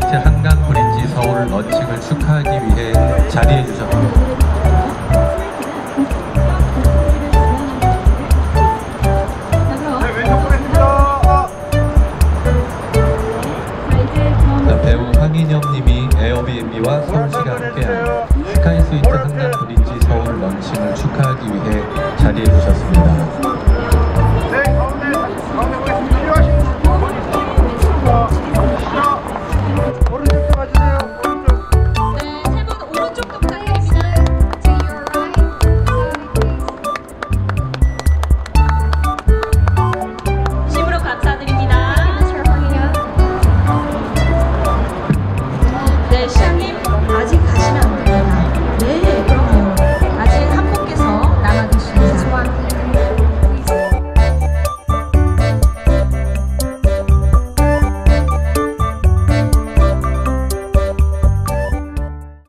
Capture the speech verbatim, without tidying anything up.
스위트 한강브리지 서울 런칭을 축하하기 위해 자리해 주셨습니다. 배우 황인영님이 에어비앤비와 서울시가 함께한 스카이 스위트 한강브리지 서울 런칭을 축하하기 위해 자리해 주셨습니다.